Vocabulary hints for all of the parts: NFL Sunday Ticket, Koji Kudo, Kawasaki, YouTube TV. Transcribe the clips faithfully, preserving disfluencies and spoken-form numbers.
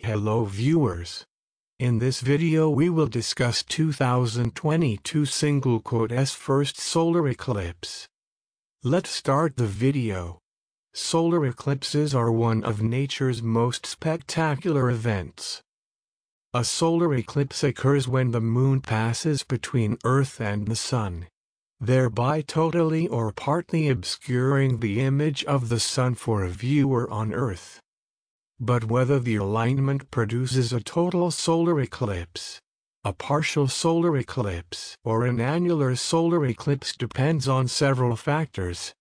Hello viewers. In this video we will discuss two thousand twenty-two single quote's first solar eclipse. Let's start the video. Solar eclipses are one of nature's most spectacular events. A solar eclipse occurs when the moon passes between Earth and the sun, thereby totally or partly obscuring the image of the sun for a viewer on Earth. But whether the alignment produces a total solar eclipse, a partial solar eclipse, or an annular solar eclipse depends on several factors.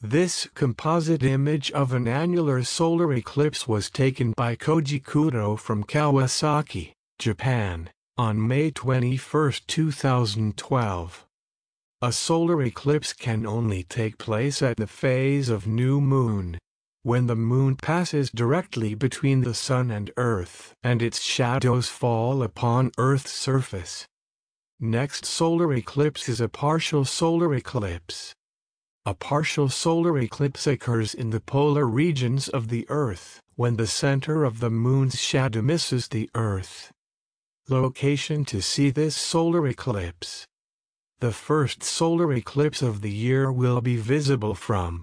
This composite image of an annular solar eclipse was taken by Koji Kudo from Kawasaki, Japan, on May twenty-first, two thousand twelve. A solar eclipse can only take place at the phase of new moon, when the moon passes directly between the sun and Earth, and its shadows fall upon Earth's surface. Next solar eclipse is a partial solar eclipse. A partial solar eclipse occurs in the polar regions of the Earth, when the center of the moon's shadow misses the Earth. Location to see this solar eclipse. The first solar eclipse of the year will be visible from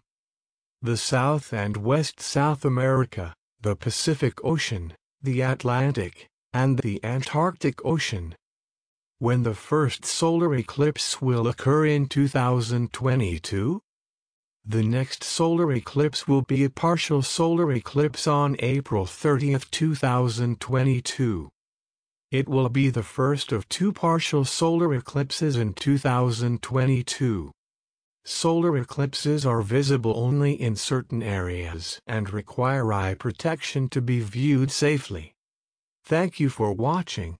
the South and West South America, the Pacific Ocean, the Atlantic, and the Antarctic Ocean. When the first solar eclipse will occur in two thousand twenty-two? The next solar eclipse will be a partial solar eclipse on April thirtieth, two thousand twenty-two. It will be the first of two partial solar eclipses in two thousand twenty-two. Solar eclipses are visible only in certain areas and require eye protection to be viewed safely. Thank you for watching.